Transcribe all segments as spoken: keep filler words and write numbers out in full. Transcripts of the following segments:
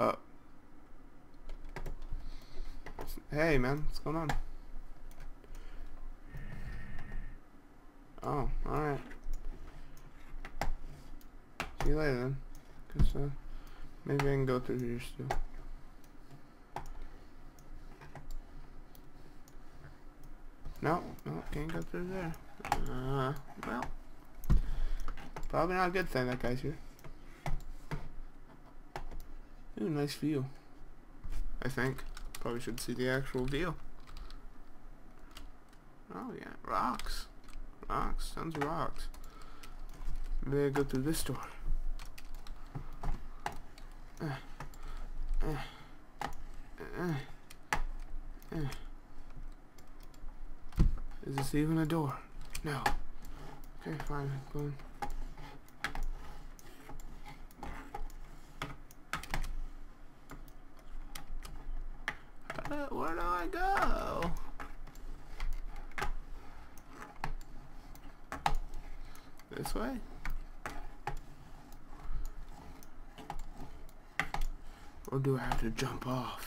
Uh. Hey, man, what's going on? Oh, alright. See you later then. Cause, uh, maybe I can go through here still. No, no, can't go through there. Uh, well. Probably not a good thing that guy's here. Ooh, nice view. I think. Probably should see the actual view. Oh yeah, rocks. Rocks, tons of rocks. Maybe I go through this door. Uh, uh, uh, uh. Is this even a door? No. Okay, fine. Go in. Uh, where do I go? This way? Or do I have to jump off?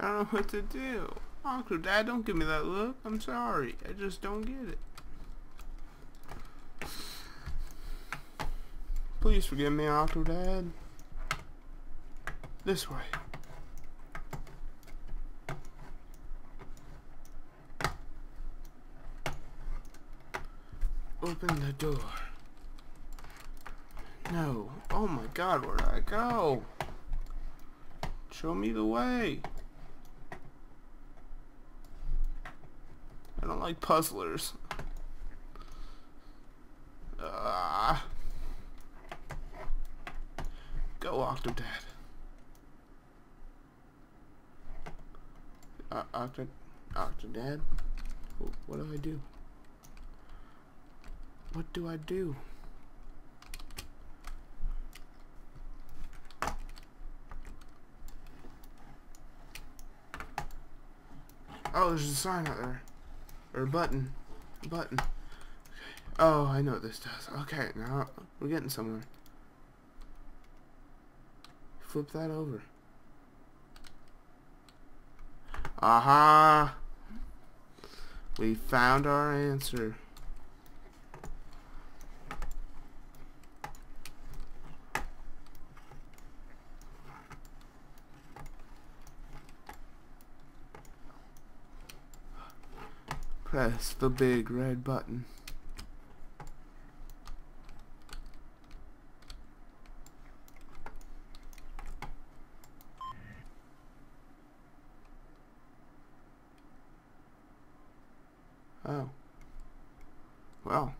I don't know what to do. Octodad, don't give me that look. I'm sorry. I just don't get it. Please forgive me, Octodad. This way. Open the door. No. Oh my god, where did I go? Show me the way. I don't like puzzlers. Uh, go, Octodad. Uh, Octodad? Octodad? What do I do? What do I do? Oh, there's a sign out there. Or a button. A button. Okay. Oh, I know what this does. Okay, now we're getting somewhere. Flip that over. Aha! We found our answer. Press the big red button. Oh. Well.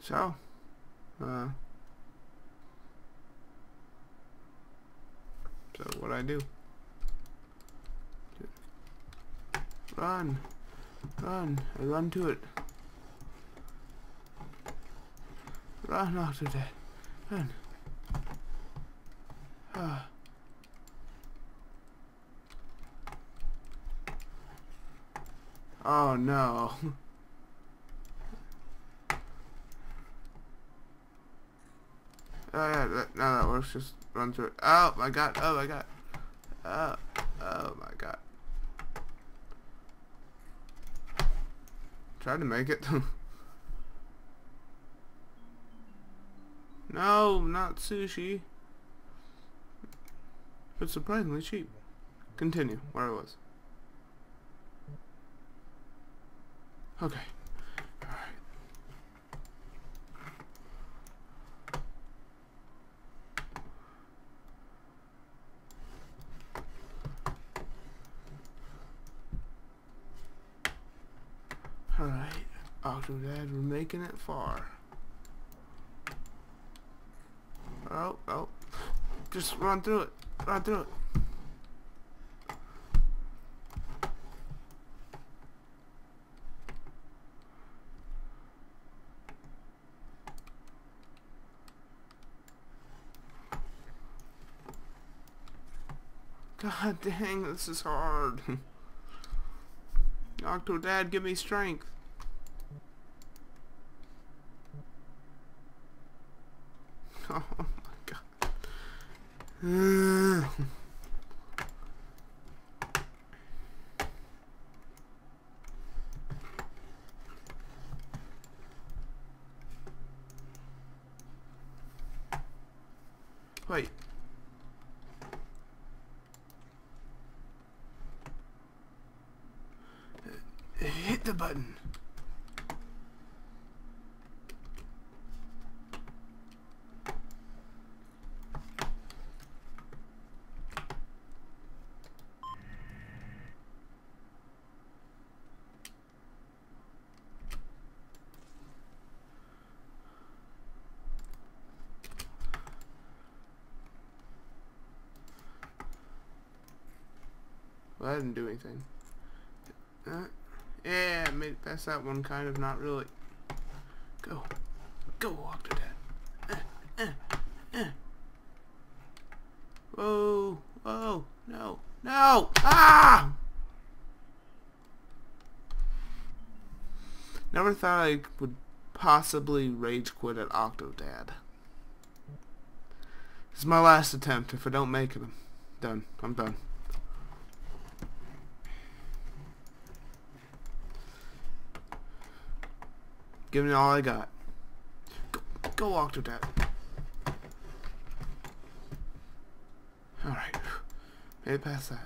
So. Uh. So what I do? Run, run, I run to it. Run after that, run. Ah. Oh no. Oh yeah, that, now that works. Just. Run through it. Oh my god, oh my god. Oh, oh my god. Tried to make it. No, not sushi. But surprisingly cheap. Continue, where I was. Okay. Alright, Octodad, we're making it far. Oh, oh. Just run through it. I'll do it. God dang, this is hard. Octodad, give me strength. Oh my god. Wait. Hit the button. Well, I didn't do anything. Uh, yeah, I made it past that one, kind of, not really. Go. Go, Octodad. Uh, uh, uh. Whoa. Whoa. No. No! Ah! Never thought I would possibly rage quit at Octodad. This is my last attempt. If I don't make it, I'm done. I'm done. Give me all I got. Go, go Octodad. Alright. Made it past that.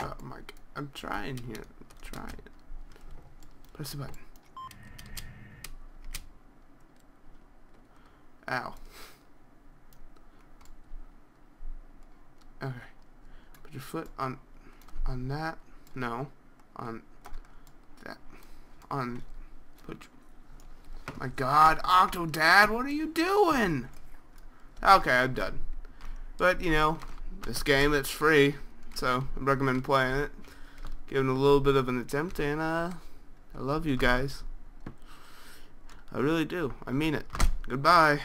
Oh my god. I'm trying here. I'm trying. Press the button. Ow. Okay, put your foot on, on that, no, on that, on, put your, my god, Octodad, what are you doing? Okay, I'm done. But, you know, this game, it's free, so I recommend playing it, giving it a little bit of an attempt, and, uh, I love you guys. I really do. I mean it. Goodbye.